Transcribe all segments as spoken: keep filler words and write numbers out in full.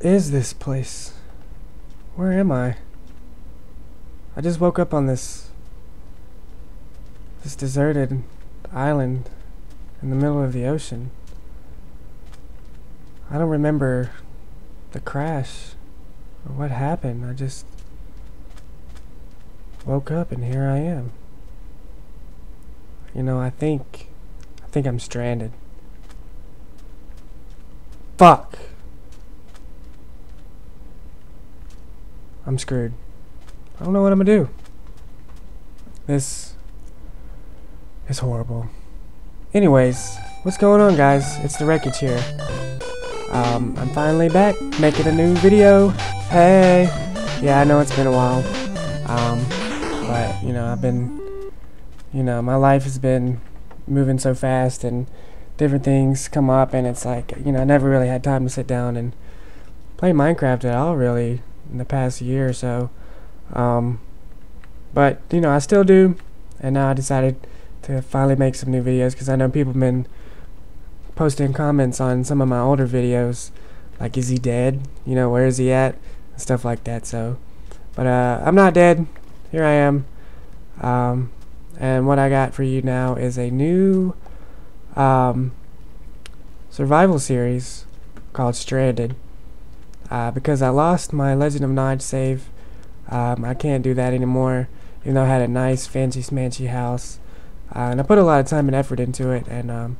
is this place? Where am I? I just woke up on this this deserted island in the middle of the ocean. I don't remember the crash or what happened. I just woke up and here I am. You know, I think I think I'm stranded. Fuck. I'm screwed. I don't know what I'm gonna do. This is horrible. Anyways, what's going on, guys? It's the wreckage here. Um, I'm finally back, making a new video. Hey! Yeah, I know it's been a while. Um, but, you know, I've been, you know, my life has been moving so fast and different things come up, and it's like, you know, I never really had time to sit down and play Minecraft at all, really, in the past year or so. Um, but, you know, I still do, and now I decided to finally make some new videos, because I know people have been posting comments on some of my older videos, like, is he dead? You know, where is he at? And stuff like that, so. But, uh, I'm not dead. Here I am. Um, and what I got for you now is a new, um, survival series called Stranded. Uh, because I lost my Legend of Nod save. Um, I can't do that anymore, even though I had a nice fancy smancy house, uh, and I put a lot of time and effort into it, and um,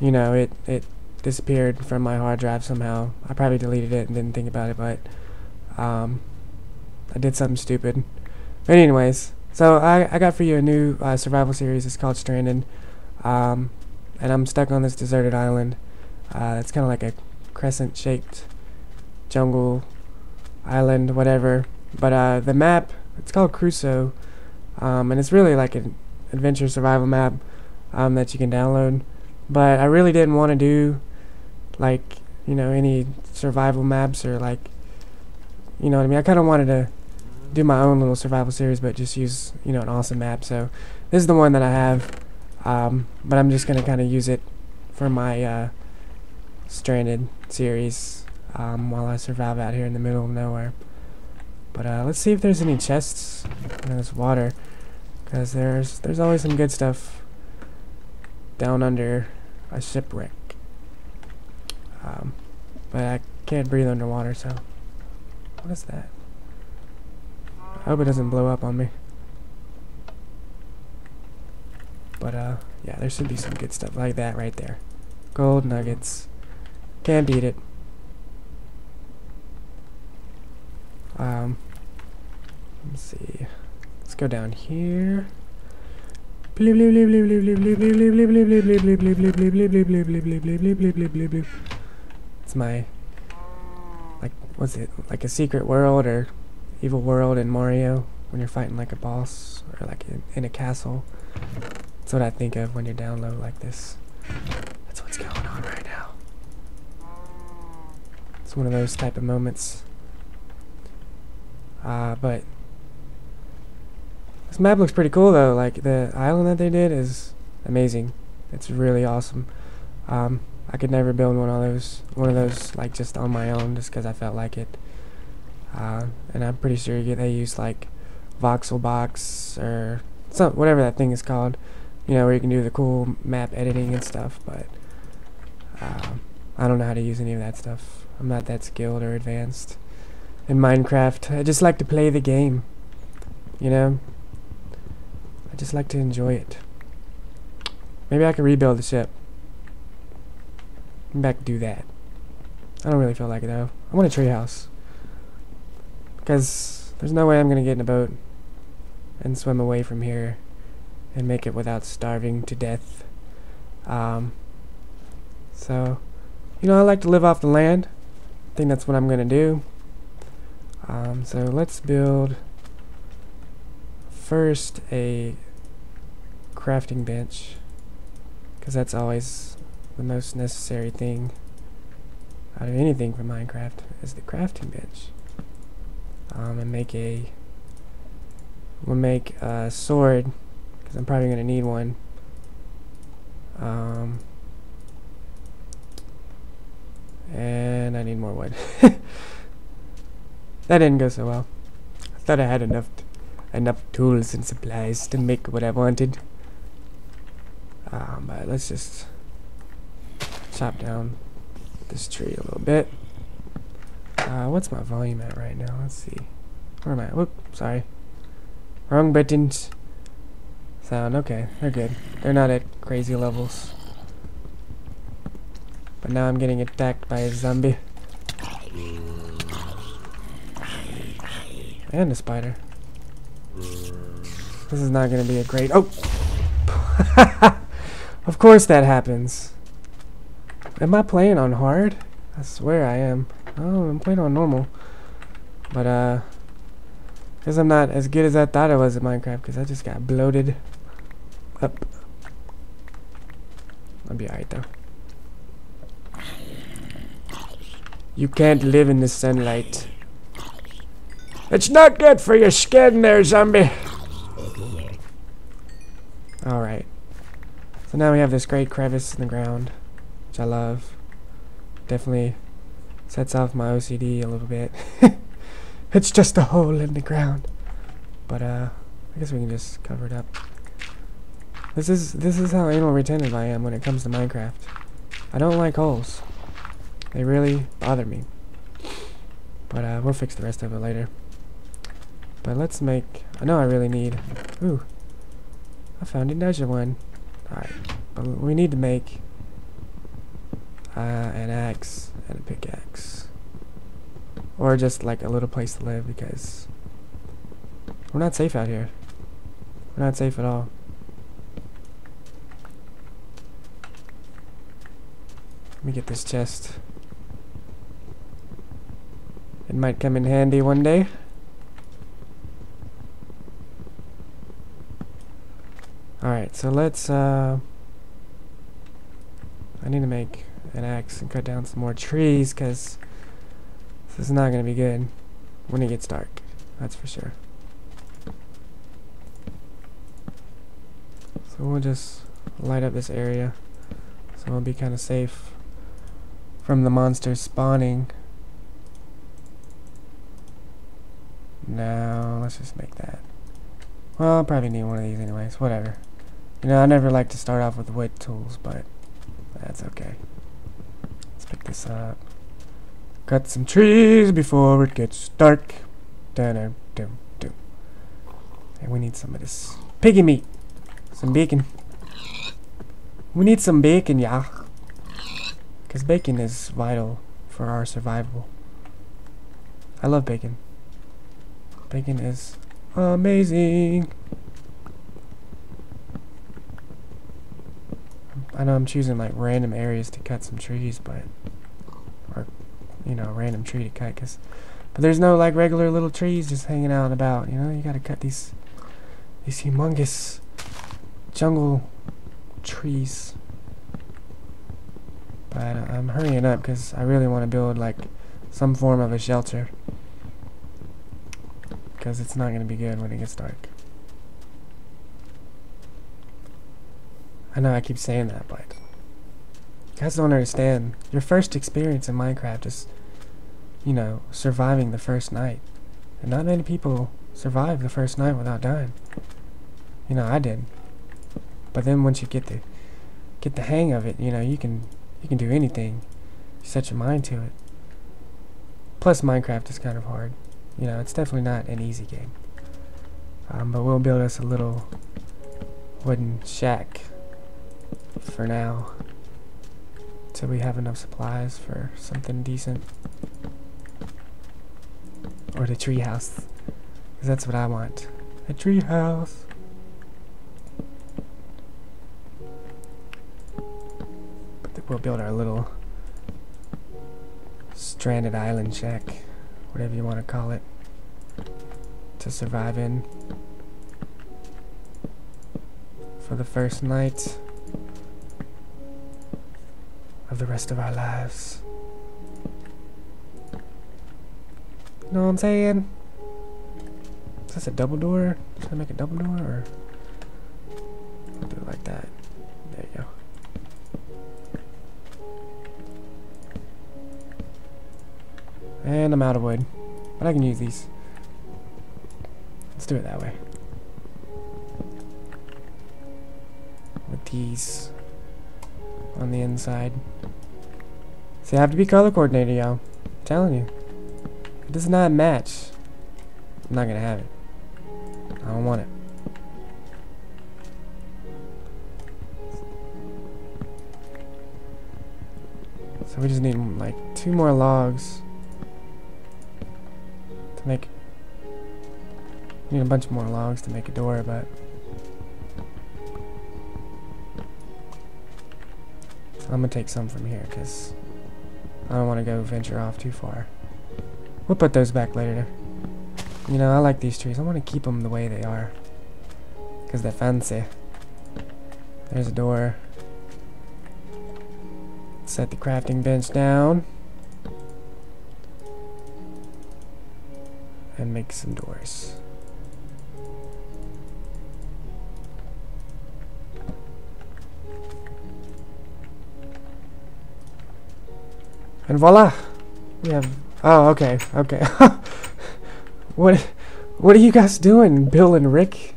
you know, it it disappeared from my hard drive somehow. I probably deleted it and didn't think about it, but um, I did something stupid. But anyways, so I, I got for you a new uh, survival series. It's called Stranded, um, and I'm stuck on this deserted island. Uh, it's kind of like a crescent shaped jungle island, whatever. But uh, the map, it's called Crusoe, um, and it's really like an adventure survival map um, that you can download. But I really didn't want to do, like, you know, any survival maps or, like, you know what I mean? I kind of wanted to do my own little survival series, but just use, you know, an awesome map. So this is the one that I have, um, but I'm just going to kind of use it for my uh, Stranded series um, while I survive out here in the middle of nowhere. But uh, let's see if there's any chests in this water, because there's there's always some good stuff down under a shipwreck. Um, but I can't breathe underwater, so what is that? I hope it doesn't blow up on me. But uh, yeah, there should be some good stuff like that right there. Gold nuggets, can't beat it. Um, let's see. Let's go down here. It's my, like, what's it, like a secret world or evil world in Mario when you're fighting like a boss or like in, in a castle. That's what I think of when you're down low like this. That's what's going on right now. It's one of those type of moments. Uh, but this map looks pretty cool though. Like, the island that they did is amazing. It's really awesome. Um, I could never build one of those, one of those like just on my own, just because I felt like it. Uh, and I'm pretty sure they use like voxel box or some whatever that thing is called. You know, where you can do the cool map editing and stuff. But um, I don't know how to use any of that stuff. I'm not that skilled or advanced in Minecraft. I just like to play the game, you know? I just like to enjoy it. Maybe I can rebuild the ship. Maybe I can do that. I don't really feel like it though. I want a treehouse, because there's no way I'm gonna get in a boat and swim away from here and make it without starving to death. Um, so, you know, I like to live off the land. I think that's what I'm gonna do. Um, so let's build first a crafting bench, because that's always the most necessary thing out of anything for Minecraft is the crafting bench. Um, and make a we'll make a sword, because I'm probably gonna need one. Um, And I need more wood. That didn't go so well. I thought I had enough enough tools and supplies to make what I wanted. Um, but let's just chop down this tree a little bit. Uh, what's my volume at right now? Let's see. Where am I? Whoop, sorry. Wrong buttons. Sound, okay, they're good. They're not at crazy levels. But now I'm getting attacked by a zombie. And a spider. This is not gonna be a great— oh! Of course that happens. Am I playing on hard? I swear I am. Oh, I'm playing on normal. But uh... because I'm not as good as I thought I was at Minecraft, because I just got bloated up. I'll be alright though. You can't live in the sunlight. It's not good for your skin there, zombie. Alright. So now we have this great crevice in the ground, which I love. Definitely sets off my O C D a little bit. It's just a hole in the ground. But uh I guess we can just cover it up. This is this is how anal retentive I am when it comes to Minecraft. I don't like holes. They really bother me. But uh we'll fix the rest of it later. But let's make— I know I really need— ooh, I found another one. Alright, but we need to make uh, an axe and a pickaxe. Or just like a little place to live, because we're not safe out here. We're not safe at all. Let me get this chest. It might come in handy one day. Alright, so let's, uh, I need to make an axe and cut down some more trees, because this is not going to be good when it gets dark, that's for sure. So we'll just light up this area, so we'll be kind of safe from the monsters spawning. Now, let's just make that. Well, I'll probably need one of these anyways, whatever. You know, I never like to start off with wood tools, but that's okay. Let's pick this up. Cut some trees before it gets dark. Dun dum dum. And we need some of this piggy meat. Some bacon. We need some bacon, yeah. Because bacon is vital for our survival. I love bacon. Bacon is amazing. I know I'm choosing like random areas to cut some trees, but or you know, random tree to cut, cause but there's no like regular little trees just hanging out and about. You know, you gotta cut these these humongous jungle trees. But uh, I'm hurrying up because I really want to build like some form of a shelter, because it's not going to be good when it gets dark. I know I keep saying that, but you guys don't understand. Your first experience in Minecraft is, you know, surviving the first night. And not many people survive the first night without dying. You know, I did. But then once you get the get the hang of it, you know, you can you can do anything. You set your mind to it. Plus, Minecraft is kind of hard. You know, it's definitely not an easy game. Um, but we'll build us a little wooden shack for now, till we have enough supplies for something decent. Or the tree house, because that's what I want. A tree house! But we'll build our little stranded island shack, whatever you want to call it, to survive in for the first night of the rest of our lives. You know what I'm saying? Is this a double door? Should I make a double door, or I'll do it like that? There you go. And I'm out of wood. But I can use these. Let's do it that way. With these on the inside. See, I have to be color coordinated, y'all. I'm telling you. It does not match. I'm not gonna have it. I don't want it. So we just need like two more logs to make. We need a bunch more logs to make a door, but so I'm gonna take some from here because I don't want to go venture off too far. We'll put those back later. You know, I like these trees. I want to keep them the way they are because they're fancy. There's a door. Set the crafting bench down and make some doors. And voila, we have. Oh, okay, okay. What, what are you guys doing, Bill and Rick?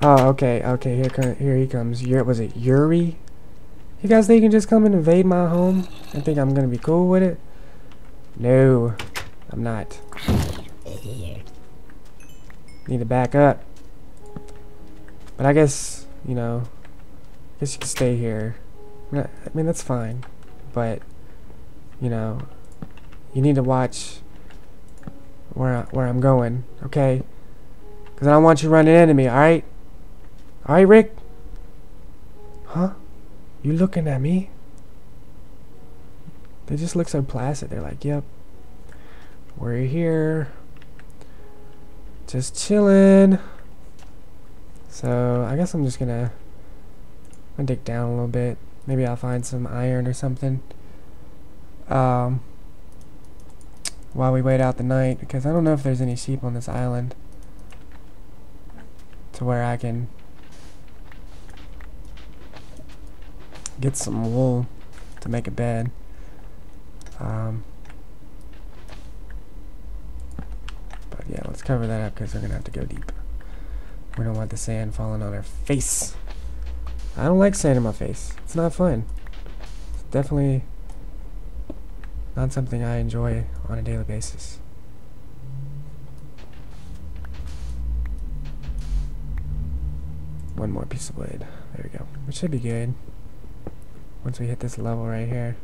Oh, okay, okay. Here, come, here he comes. Yuri, was it Yuri? You guys think you can just come and invade my home and think I'm gonna be cool with it? No, I'm not. Need to back up. But I guess, you know, I guess you can stay here. I mean, that's fine. But, you know, you need to watch where, I, where I'm going, okay? Because I don't want you running into me, alright? Alright, Rick? Huh? You looking at me? They just look so placid. They're like, yep, we're here, just chilling. So I guess I'm just gonna, I'm gonna dig down a little bit. Maybe I'll find some iron or something. Um, while we wait out the night, because I don't know if there's any sheep on this island to where I can get some wool to make a bed. Um, but yeah, let's cover that up because we're gonna have to go deep. We don't want the sand falling on our face. I don't like sand in my face. It's not fun. It's definitely not something I enjoy on a daily basis. One more piece of wood. There we go. It should be good. Once we hit this level right here.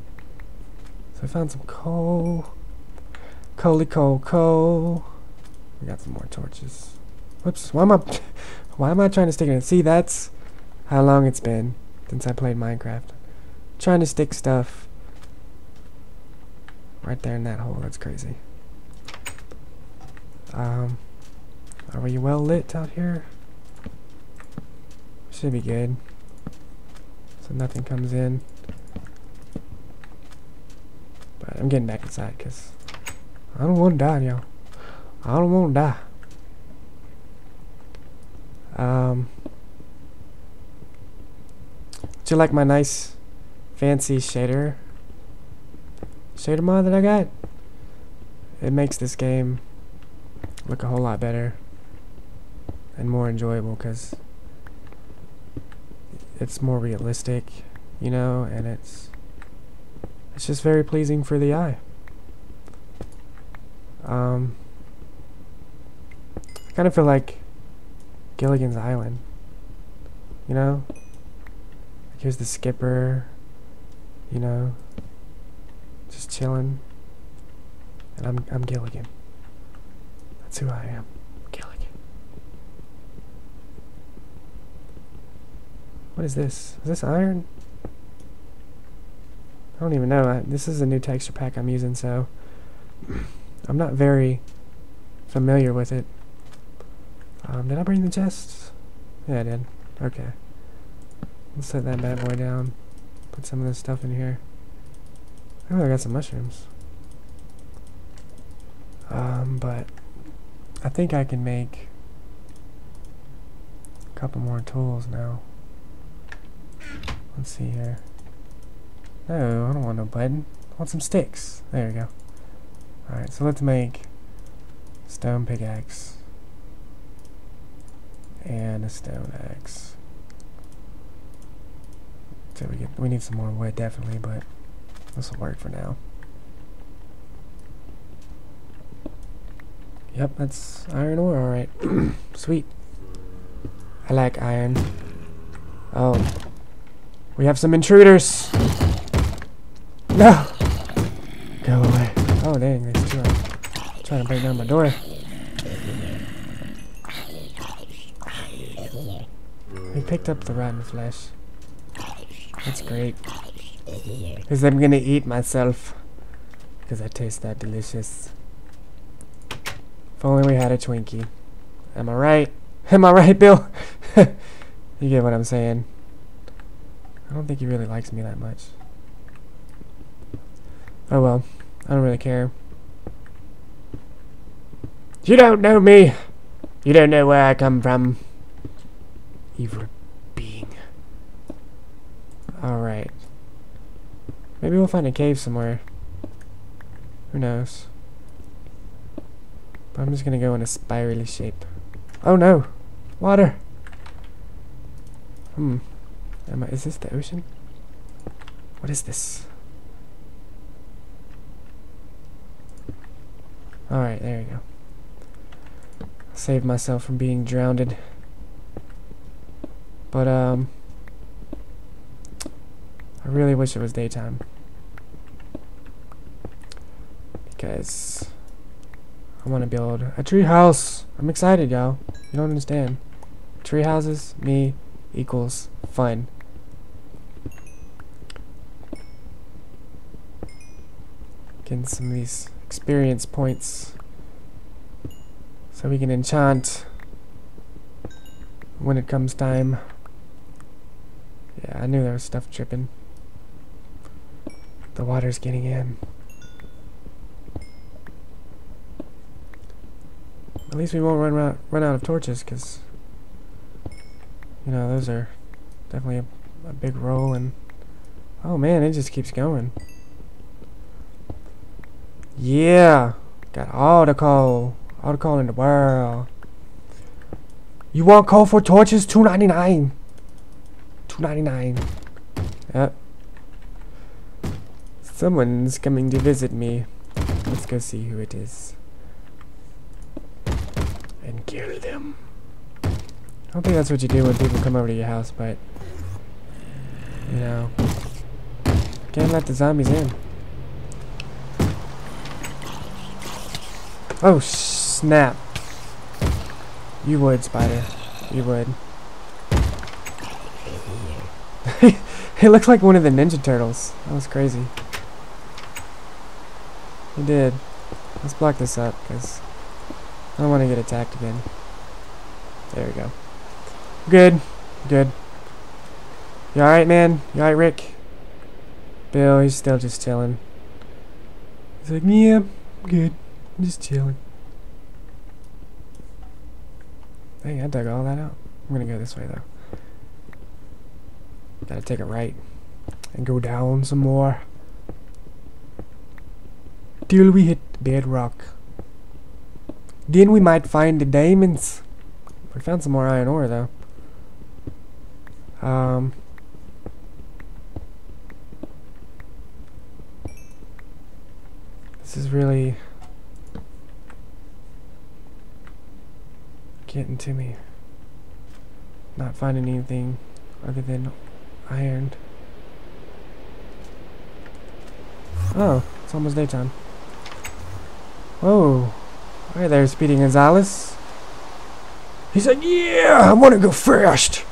So I found some coal. Coaly coal coal. We got some more torches. Whoops, why am I why am I trying to stick it? See, that's how long it's been since I played Minecraft. Trying to stick stuff right there in that hole, that's crazy. Um are we well lit out here? Should be good. So nothing comes in. But I'm getting back inside because I don't want to die, y'all. I don't want to die. Um, do you like my nice fancy shader? Shader mod that I got? It makes this game look a whole lot better and more enjoyable because it's more realistic, you know, and it's it's just very pleasing for the eye. Um, I kind of feel like Gilligan's Island, you know. Like here's the skipper, you know, just chilling, and I'm I'm Gilligan. That's who I am. What is this? Is this iron? I don't even know. I, this is a new texture pack I'm using, so I'm not very familiar with it. Um, did I bring the chest? Yeah, I did. Okay. Let's set that bad boy down. Put some of this stuff in here. Oh, I got some mushrooms. Um, but I think I can make a couple more tools now. Let's see here. No, I don't want no button. I want some sticks. There we go. Alright, so let's make stone pickaxe and a stone axe. So we get we need some more wood, definitely, but this will work for now. Yep, that's iron ore. Alright. Sweet. I like iron. Oh. We have some intruders! No! Go away. Oh, dang, there's two of them trying to break down my door. We picked up the rotten flesh. That's great. Because I'm gonna eat myself. Because I taste that delicious. If only we had a Twinkie. Am I right? Am I right, Bill? You get what I'm saying. I don't think he really likes me that much. Oh well. I don't really care. You don't know me! You don't know where I come from. Evil being. Alright. Maybe we'll find a cave somewhere. Who knows? I'm just gonna go in a spirally shape. Oh no! Water! Hmm. Am I, is this the ocean? What is this? Alright, there you go. Save myself from being drowned. But, um... I really wish it was daytime. Because I want to build a tree house. I'm excited, y'all. You don't understand. Tree houses, me, equals fun. Getting some of these experience points so we can enchant when it comes time. Yeah, I knew there was stuff dripping. The water's getting in. At least we won't run out, run out of torches, because, you know, those are definitely a, a big role. And oh man, it just keeps going. Yeah, got all the coal, all the coal in the world. You want coal for torches? two ninety-nine. two ninety-nine. Yep. Someone's coming to visit me. Let's go see who it is. And kill them. I don't think that's what you do when people come over to your house, but you know, can't let the zombies in. Oh snap! You would, spider. You would. It looked like one of the Ninja Turtles. That was crazy. It did. Let's block this up, cause I don't want to get attacked again. There we go. Good. Good. You alright, man? You alright, Rick? Bill, he's still just chilling. He's like, yeah, I'm good. I'm just chilling. Dang, I dug all that out. I'm gonna go this way, though. Gotta take a right. And go down some more. Till we hit bedrock. Then we might find the diamonds. We found some more iron ore, though. Um, this is really getting to me. Not finding anything other than iron. Oh, it's almost daytime. Whoa. Alright there, Speedy Gonzalez. He said, yeah, I want to go fast.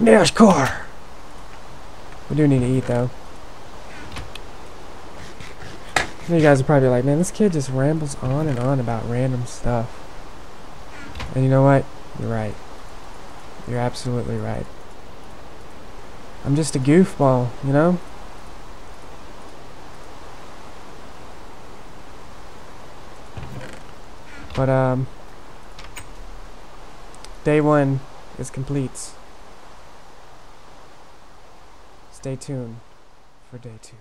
NASCAR. We do need to eat, though. You guys are probably like, man, this kid just rambles on and on about random stuff. And you know what? You're right. You're absolutely right. I'm just a goofball, you know? But, um, day one is complete. Stay tuned for day two.